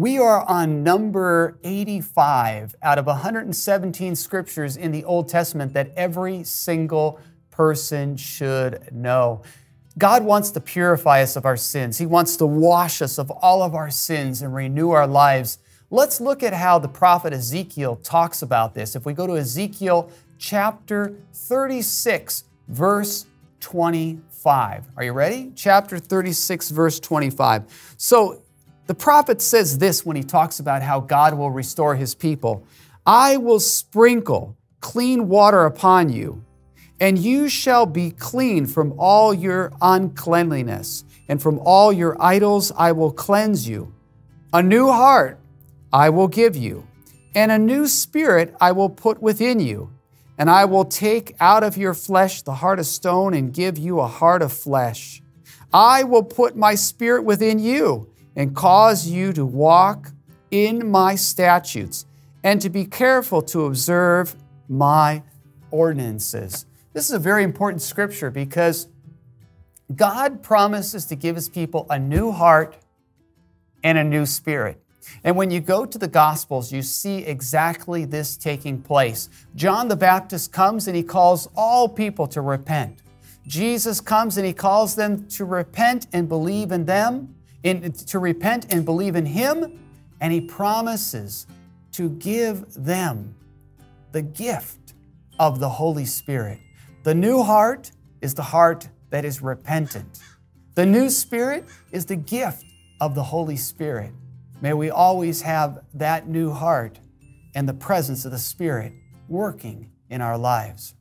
We are on number 85 out of 117 scriptures in the Old Testament that every single person should know. God wants to purify us of our sins. He wants to wash us of all of our sins and renew our lives. Let's look at how the prophet Ezekiel talks about this. If we go to Ezekiel chapter 36, verse 25. Are you ready? Chapter 36, verse 25. So the prophet says this when he talks about how God will restore his people. I will sprinkle clean water upon you, and you shall be clean from all your uncleanliness, and from all your idols I will cleanse you. A new heart I will give you, and a new spirit I will put within you. And I will take out of your flesh the heart of stone and give you a heart of flesh. I will put my spirit within you and cause you to walk in my statutes and to be careful to observe my ordinances. This is a very important scripture because God promises to give his people a new heart and a new spirit. And when you go to the Gospels, you see exactly this taking place. John the Baptist comes and he calls all people to repent. Jesus comes and he calls them to repent and believe in him, and he promises to give them the gift of the Holy Spirit. The new heart is the heart that is repentant. The new spirit is the gift of the Holy Spirit. May we always have that new heart and the presence of the Spirit working in our lives.